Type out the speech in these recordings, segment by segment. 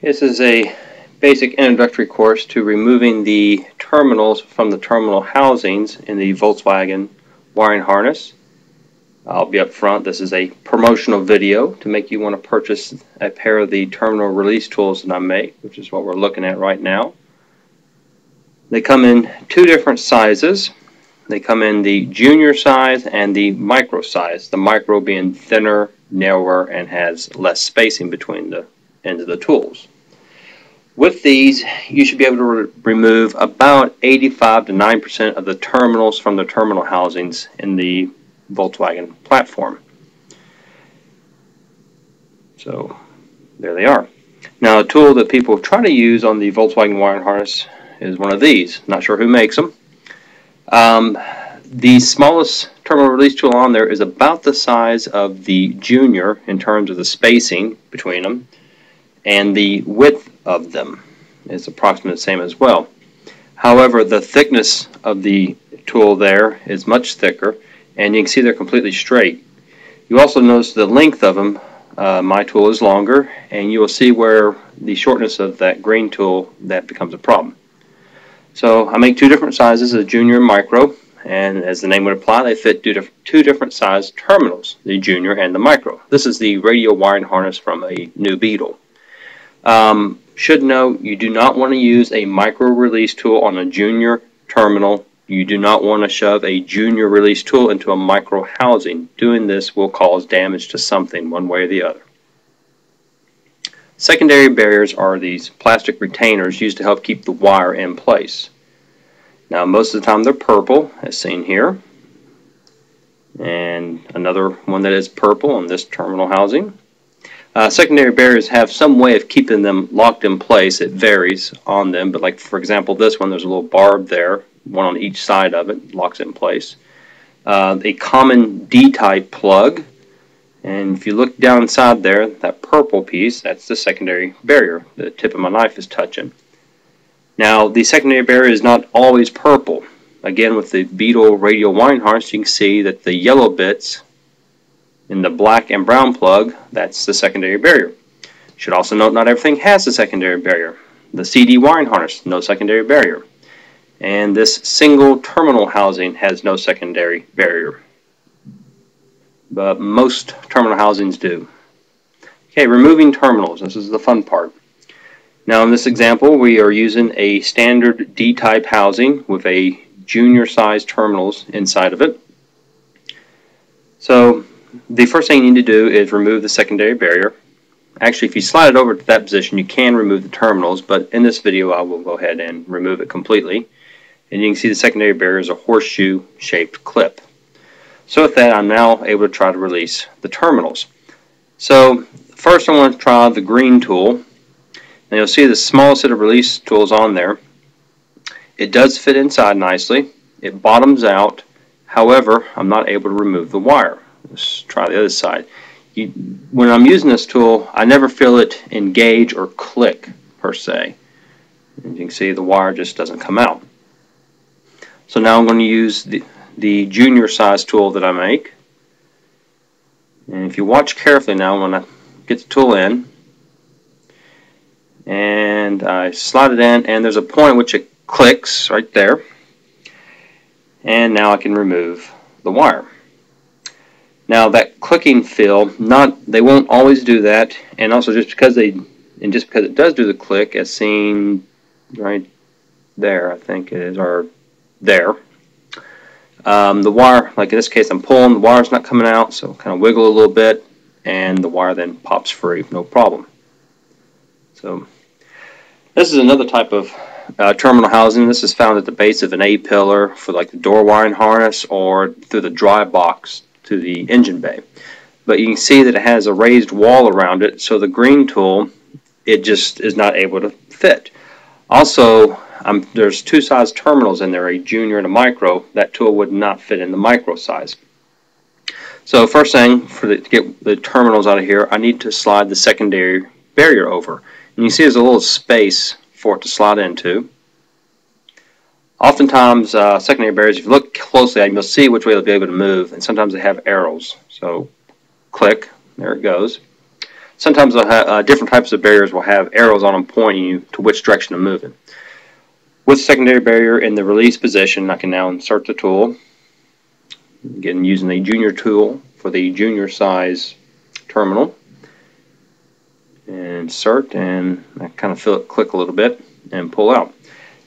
This is a basic introductory course to removing the terminals from the terminal housings in the Volkswagen wiring harness. I'll be up front, this is a promotional video to make you want to purchase a pair of the terminal release tools that I make, which is what we're looking at right now. They come in two different sizes. They come in the junior size and the micro size, the micro being thinner, narrower, and has less spacing between the ends of the tools. With these, you should be able to remove about 85 to 90% of the terminals from the terminal housings in the Volkswagen platform. So there they are. Now, a tool that people try to use on the Volkswagen wiring harness is one of these. Not sure who makes them. The smallest terminal release tool on there is about the size of the junior in terms of the spacing between them, and the width of them is approximately the same as well. However, the thickness of the tool there is much thicker, and you can see they're completely straight. You also notice the length of them. My tool is longer, and you will see where the shortness of that green tool, that becomes a problem. So I make two different sizes, a junior and micro, and as the name would imply, they fit two different size terminals, the junior and the micro. This is the radial wiring harness from a new Beetle. Should note, you do not want to use a micro release tool on a junior terminal. You do not want to shove a junior release tool into a micro housing. Doing this will cause damage to something one way or the other. Secondary barriers are these plastic retainers used to help keep the wire in place. Now, most of the time they're purple, as seen here. And another one that is purple on this terminal housing. Secondary barriers have some way of keeping them locked in place. It varies on them, but like for example this one, there's a little barb there, one on each side of it, locks it in place. A common D-type plug. And if you look down inside there, that purple piece, that's the secondary barrier. The tip of my knife is touching. Now, the secondary barrier is not always purple. Again, with the Beetle radial wiring harness, you can see that the yellow bits in the black and brown plug, that's the secondary barrier. You should also note not everything has a secondary barrier. The CD wiring harness, no secondary barrier. And this single terminal housing has no secondary barrier. But most terminal housings do. Okay, removing terminals. This is the fun part. Now in this example, we are using a standard D-type housing with a junior size terminals inside of it. So the first thing you need to do is remove the secondary barrier. Actually, if you slide it over to that position, you can remove the terminals, but in this video I will go ahead and remove it completely. And you can see the secondary barrier is a horseshoe shaped clip. So with that, I'm now able to try to release the terminals. So first I want to try the green tool. And you'll see the smallest set of release tools on there. It does fit inside nicely. It bottoms out. However, I'm not able to remove the wire. Let's try the other side. When I'm using this tool, I never feel it engage or click per se. As you can see, the wire just doesn't come out. So now I'm going to use the junior size tool that I make. And if you watch carefully now, when I get the tool in and I slide it in, and there's a point at which it clicks right there, and now I can remove the wire. Now that clicking feel, they won't always do that, and also just because it does do the click, as seen right there, I think it is, or there. The wire, like in this case I'm pulling, the wire's not coming out, so kind of wiggle a little bit and the wire then pops free, no problem. So this is another type of terminal housing. This is found at the base of an A-pillar for like the door wiring harness or through the dry box to the engine bay. But you can see that it has a raised wall around it, so the green tool, it just is not able to fit. Also, there's two size terminals in there, a junior and a micro. That tool would not fit in the micro size. So first thing, to get the terminals out of here, I need to slide the secondary barrier over. And you see there's a little space for it to slide into. Oftentimes, secondary barriers, if you look closely at them, you'll see which way they'll be able to move, and sometimes they have arrows. So click, there it goes. Sometimes different types of barriers will have arrows on them pointing you to which direction to move in. With the secondary barrier in the release position, I can now insert the tool. Again, using the junior tool for the junior size terminal. And insert, and I kind of feel it click a little bit and pull out.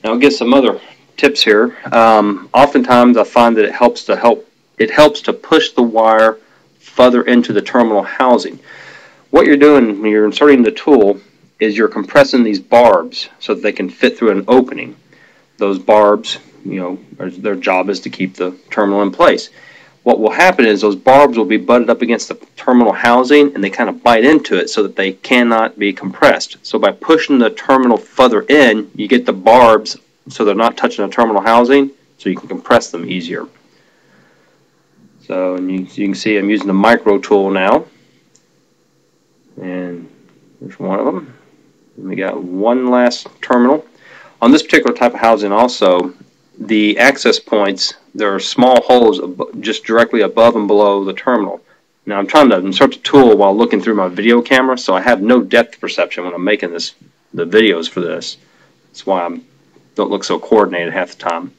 Now I'll give some other tips here. Oftentimes I find that it helps to push the wire further into the terminal housing. What you're doing when you're inserting the tool is you're compressing these barbs so that they can fit through an opening. Those barbs, you know, their job is to keep the terminal in place. What will happen is those barbs will be butted up against the terminal housing and they kind of bite into it so that they cannot be compressed. So by pushing the terminal further in, you get the barbs so they're not touching the terminal housing, so you can compress them easier. So and you can see I'm using the micro tool now. And there's one of them. And we got one last terminal. On this particular type of housing also, the access points, there are small holes just directly above and below the terminal. Now I'm trying to insert the tool while looking through my video camera, so I have no depth perception when I'm making the videos for this. That's why I don't look so coordinated half the time.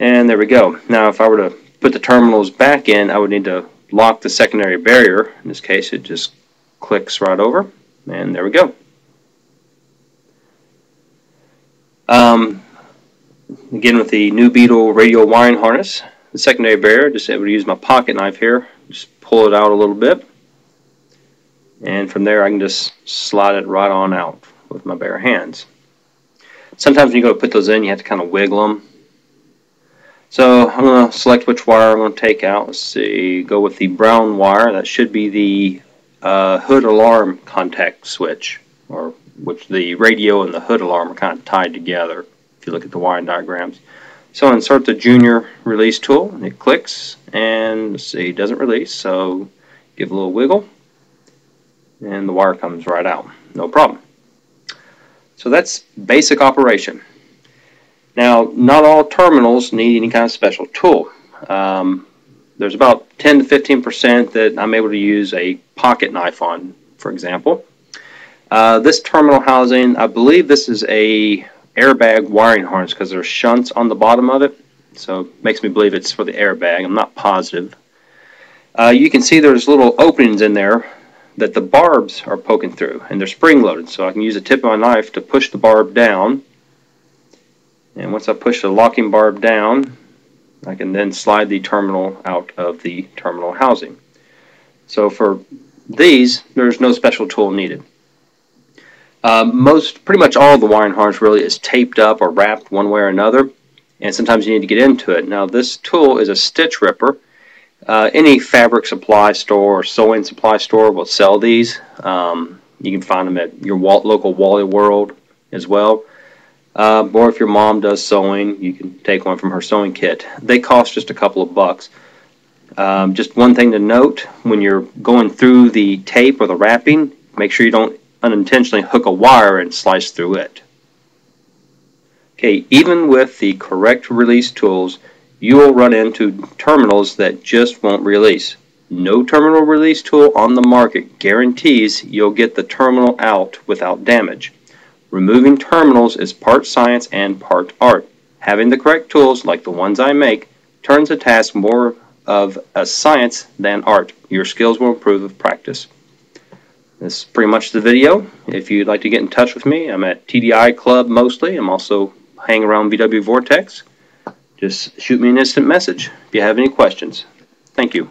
And there we go. Now if I were to put the terminals back in, I would need to lock the secondary barrier. In this case, it just clicks right over, and there we go. Again, with the New Beetle radial wiring harness, the secondary barrier, just able to use my pocket knife here, just pull it out a little bit, and from there I can just slide it right on out with my bare hands. Sometimes when you go put those in, you have to kind of wiggle them. So I'm going to select which wire I'm going to take out. Let's see, go with the brown wire. That should be the hood alarm contact switch, or which the radio and the hood alarm are kind of tied together if you look at the wiring diagrams. So insert the junior release tool, and it clicks, and let's see, it doesn't release, so give a little wiggle, and the wire comes right out, no problem. So that's basic operation. Now, not all terminals need any kind of special tool. There's about 10 to 15% that I'm able to use a pocket knife on, for example. This terminal housing, I believe this is a airbag wiring harness because there's shunts on the bottom of it. So it makes me believe it's for the airbag. I'm not positive. You can see there's little openings in there that the barbs are poking through, and they're spring-loaded. So I can use the tip of my knife to push the barb down. And once I push the locking barb down, I can then slide the terminal out of the terminal housing. So for these, there's no special tool needed. Pretty much all the wiring harness really is taped up or wrapped one way or another, and sometimes you need to get into it. Now this tool is a stitch ripper. Any fabric supply store or sewing supply store will sell these. You can find them at your local Wally World as well. Or if your mom does sewing, you can take one from her sewing kit. They cost just a couple of bucks. Just one thing to note, when you're going through the tape or the wrapping, make sure you don't unintentionally hook a wire and slice through it. Okay, even with the correct release tools, you will run into terminals that just won't release. No terminal release tool on the market guarantees you'll get the terminal out without damage. Removing terminals is part science and part art. Having the correct tools, like the ones I make, turns the task more of a science than art. Your skills will improve with practice. This is pretty much the video. If you'd like to get in touch with me, I'm at TDI Club mostly. I'm also hanging around VW Vortex. Just shoot me an instant message if you have any questions. Thank you.